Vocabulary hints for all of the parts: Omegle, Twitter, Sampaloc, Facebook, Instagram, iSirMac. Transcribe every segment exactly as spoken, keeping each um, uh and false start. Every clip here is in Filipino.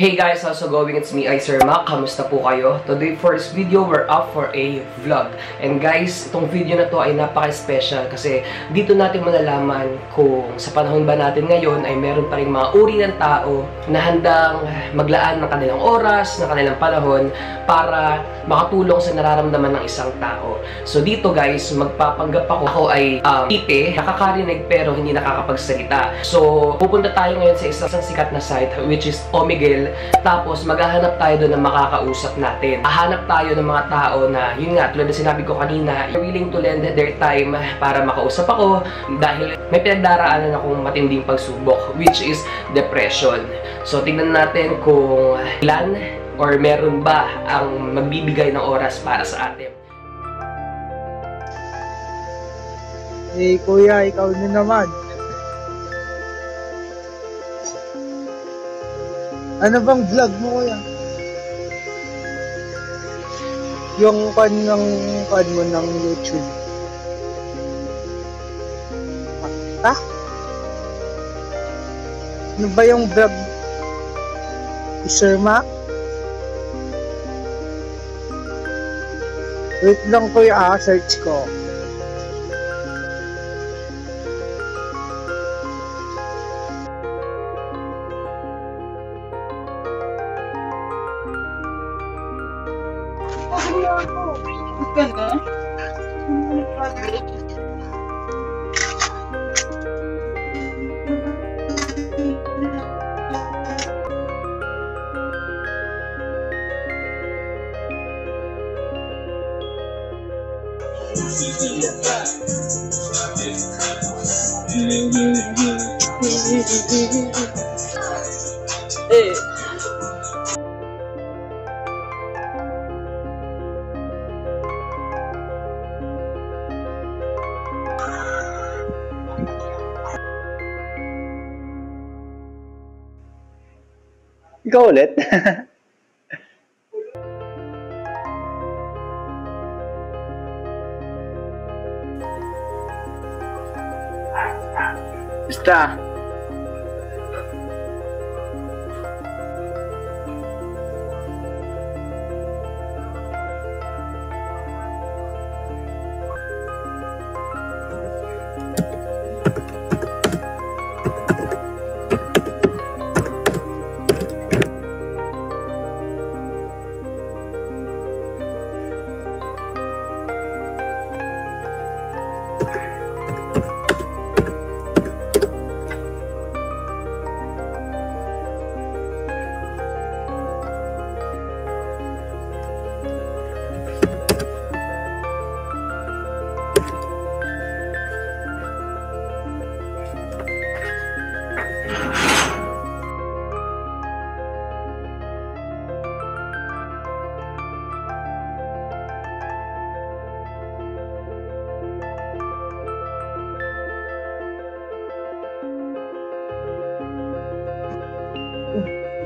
Hey guys, how's it going? It's me, iSirMac. Kamusta po kayo? Today for this video, we're up for a vlog. And guys, itong video na to ay napaka-special kasi dito natin malalaman kung sa panahon ba natin ngayon ay meron pa rin mga uri ng tao na handang maglaan ng kanilang oras, ng kanilang panahon para makatulong sa nararamdaman ng isang tao. So dito guys, magpapanggap ako ako ay um, ite, nakakarinig pero hindi nakakapagsalita. So pupunta tayo ngayon sa isang sikat na site which is Omegle. Tapos maghahanap tayo doon ng makakausap natin. Hahanap tayo ng mga tao na, yun nga, tulad na sinabi ko kanina, willing to lend their time para makausap ako dahil may pinagdaraanan akong matinding pagsubok, which is depression. So tingnan natin kung ilan or meron ba ang magbibigay ng oras para sa atin. Hey kuya, ikaw na naman. Ano bang vlog mo, kuya? Yung pan ng pan mo ng YouTube. Ha? Ano ba yung vlog? iSirMac? Wait lang, kuya, ah, search ko. Ganda. Hey. Ikaw ulit. Basta.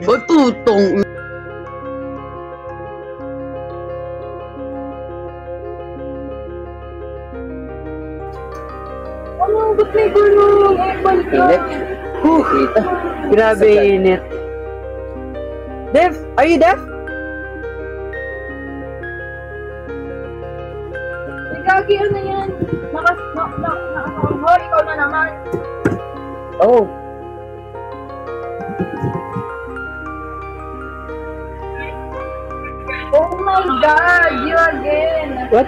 Batutong ano, ba't may gulong? Init. Huh, grabe init. Dev, are you deaf? Nagagi, ano yan? Nakasangor, ikaw na naman. Oh. Oh my God, you again. What?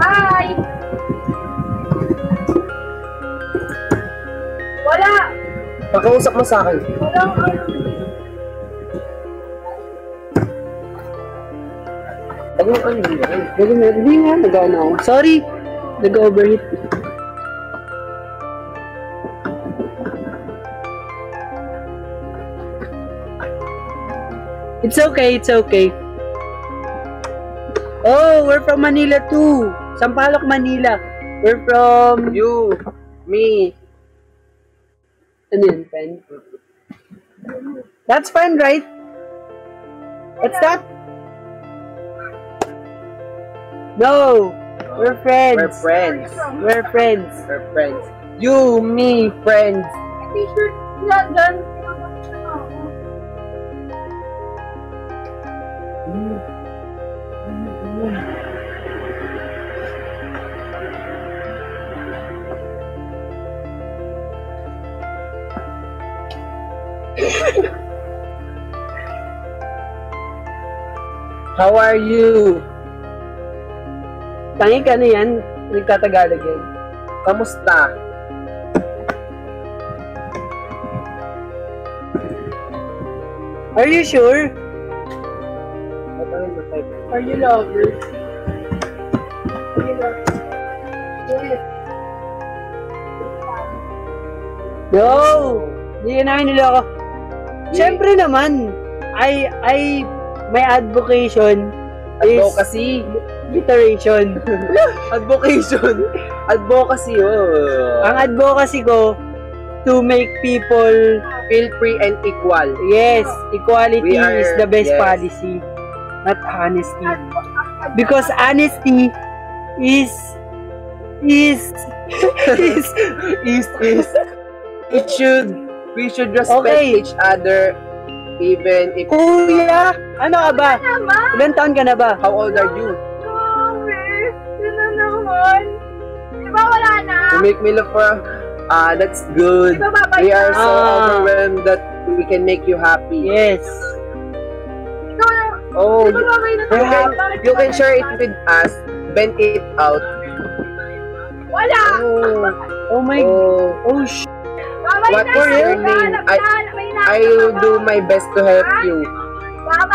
Hi. Wala. Pakiusap mo sa akin. Wala. Ano ka niyan? Dali na, dali nga, nag-ano. Sorry. Nag-overheat. It's okay, it's okay. Oh, we're from Manila too. Sampaloc, Manila. We're from you, me. And then friend. That's friend, right? What's that? No, we're friends. We're friends. We're friends. We're friends. You, me, friends. May t-shirt nila dyan. How are you? Tangi ka na yan, nagtatagalog yan. Kamusta? Are you sure? Are you lovers? Are you lovers? Yes. No! Hindi na nila ako. Siyempre naman, I, I, may advocation. Advocacy. Literation. Advocation. Advocacy. Oh. Ang advocacy ko, to make people feel free and equal. Yes, equality are, is the best yes. policy, not honesty. Because honesty is is is is is. It should we should respect okay. each other, even if. Kuya, ano ka ba? Ilan taon ka na ba? How old are you? Sorry, sino naman? Di ba wala na? You make me look for. Ah, that's good. We are so overwhelmed that we can make you happy. Yes. Oh, you can share it with us. Vent it out. Wala! Oh my... Oh, sh... What is your name? I will do my best to help you.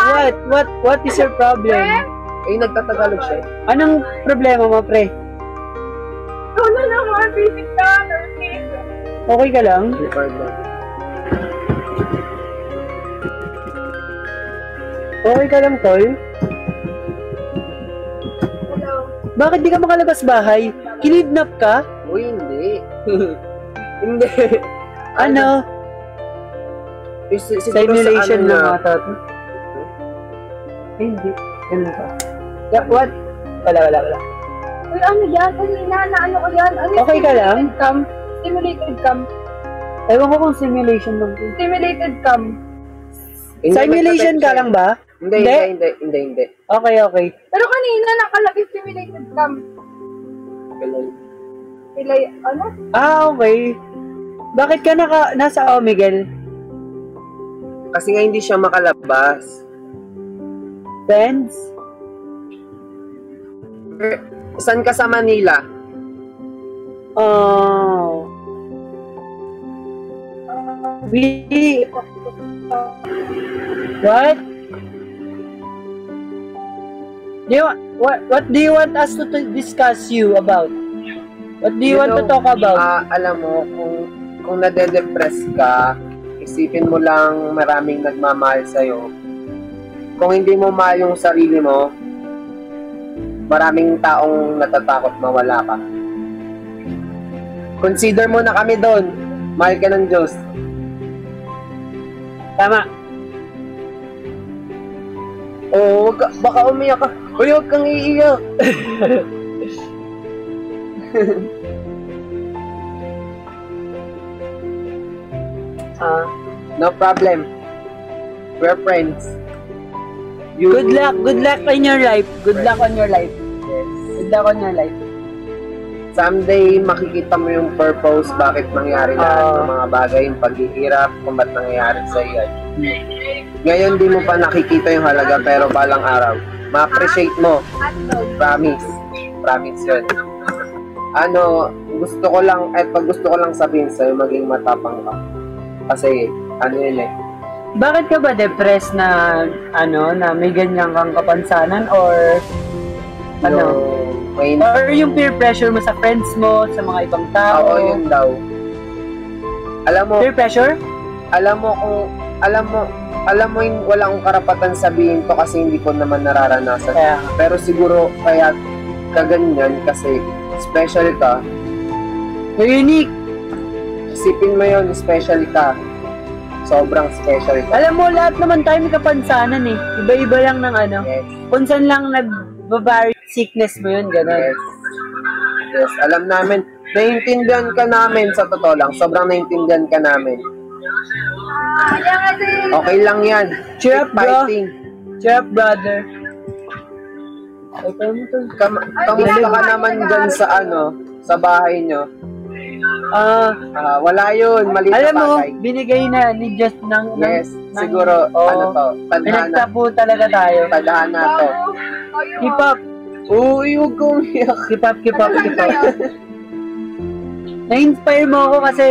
What? What? What is your problem? Ay, nagtatagalog siya. Anong problema mo, pre? Ikaw na lang mga basic dollar. Okay ka lang? Okay ka lang, tol? Hello? Bakit di ka makalabas bahay? Kinidnap ka? Uy, hindi. Hindi. Ano? Simulation na mga tao. Hindi. Ano ka? What? Wala, wala, wala. Uy, ano yan? Kanina, na ano ko yan? Okay ka lang? Simulated cam. Ewan ko kung simulation lang. Simulated cam. Simulation ka lang ba? Hindi, hindi, hindi, hindi. Okay, okay. Pero kanina nakalagay simulated cam. Pilay. Pilay, ano? Ah, okay. Bakit ka naka, nasa Omegle? Kasi nga hindi siya makalabas. Friends? Saan ka sa Manila? Oh. We... What? Do you, what? What do you want us to discuss you about? What do you, you want know, to talk about? Uh, alam mo, kung, kung nade-depress ka, isipin mo lang maraming nagmamahal sa'yo. Kung hindi mo mahal yung sarili mo, maraming taong natatakot mawala ka. Consider mo na kami doon. Mahal ka ng Diyos. Tama. Oo, oh, baka umiyak ka. Uy, huwag kang iiyak. uh, no problem. We're friends. You... Good luck. Good luck in your life. Good friends. luck on your life. Yes. Good luck on your life. Someday, makikita mo yung purpose, bakit nangyari lahat uh, ng mga bagay, yung paghihirap, kung ba't nangyari sa iyan. Ngayon, di mo pa nakikita yung halaga, pero balang araw, ma-appreciate mo. Promise. Promise yun. Ano, gusto ko lang, eh, pag gusto ko lang sabihin sa'yo, maging matapang ka. Kasi, ano yun eh. Bakit ka ba depressed na, ano, na may ganyan kang kapansanan, or, so, ano? May... Or yung peer pressure mo sa friends mo, sa mga ibang tao. Oo, yun daw. Alam mo... Peer pressure? Alam mo kung... Alam mo... Alam mo yung wala akong karapatan sabihin to kasi hindi ko naman nararanasan. Kaya... Pero siguro kaya kaganyan kasi special ka. You're unique! Isipin mo yun, special ka. Sobrang special ka. Alam mo, lahat naman tayo may kapansanan eh. Iba-iba lang ng ano. Yes. Kung saan lang nag... Babari, sickness mo yun, gano'n. Yes. Yes, alam namin, naiintindihan ka namin, sa totoo lang, sobrang naiintindihan ka namin. Okay lang yan. Chef, bro. Chef, brother. Kamusta ka naman dyan sa ano, sa bahay nyo? Ah, uh, wala yun, mali na bagay. Alam mo, binigay na ni Just ng... Yes, ng, siguro, oh, ano to, tadhana. Pinagtapo talaga tayo. Tadhana to. Hip-hop. Uy, huwag kong iyak. Hip-hop, hip-hop, hip-hop. Na-inspire mo ako kasi...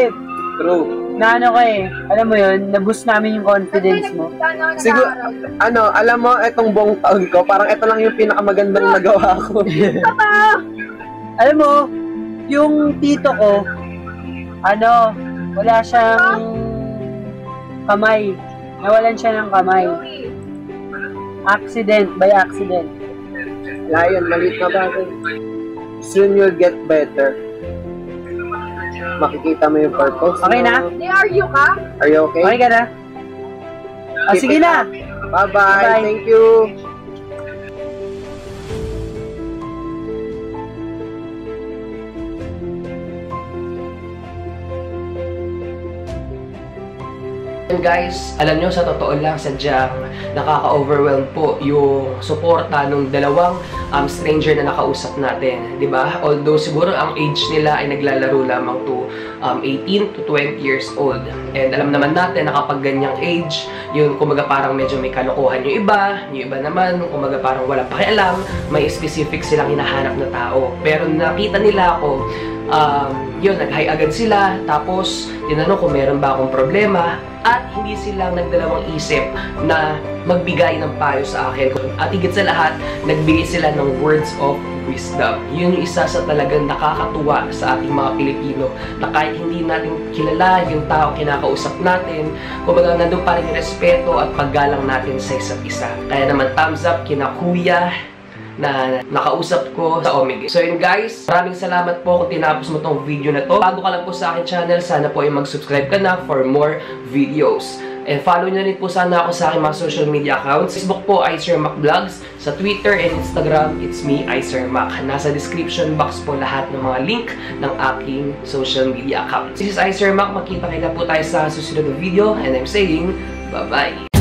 True. Na ano kay, alam mo yun, na-boost namin yung confidence mo. Siguro, ano, alam mo, itong buong taon ko, parang ito lang yung pinakamagandang nagawa ko. Alam mo, yung tito ko, ano, wala siyang kamay. Nawalan siya ng kamay. Accident, by accident. Lion, maliit na bagay. Soon you'll get better. Makikita mo yung purpose. Okay na? Are you ka? Are you okay? Okay ka na? Oh, sige na! Bye-bye! Thank you! Guys, alam nyo, sa totoo lang, sadyang nakaka-overwhelm po yung suporta ng dalawang um, stranger na nakausap natin, di ba? Although siguro ang age nila ay naglalaro lamang to um, eighteen to twenty years old. And alam naman natin na kapag ganyang age, yun kumaga parang medyo may kalokohan yung iba, yung iba naman, kumaga parang walang pakialam, may specific silang hinahanap na tao. Pero nakita nila ako, Um, yun, nag-hi agad sila, tapos tinanong kung meron ba akong problema, at hindi silang nagdalawang isip na magbigay ng payo sa akin. At higit sa lahat, nagbigay sila ng words of wisdom. Yun yung isa sa talagang nakakatuwa sa ating mga Pilipino, na kahit hindi natin kilala yung tao kinakausap natin, kumbaga nandun pa rin yung respeto at paggalang natin sa isa't isa. Kaya naman, thumbs up kina Kuya na nakausap ko sa Omegle. So yun guys, maraming salamat po kung tinapos mo tong video na to. Bago ka lang po sa akin channel, sana po ay mag-subscribe ka na for more videos. And follow nyo na rin po sana ako sa aking mga social media accounts. Facebook po, iSirMac Vlogs. Sa Twitter and Instagram, it's me, iSirMac. Nasa description box po lahat ng mga link ng aking social media accounts. This is iSirMac. Makita kayo na po tayo sa susunod na video. And I'm saying, bye-bye!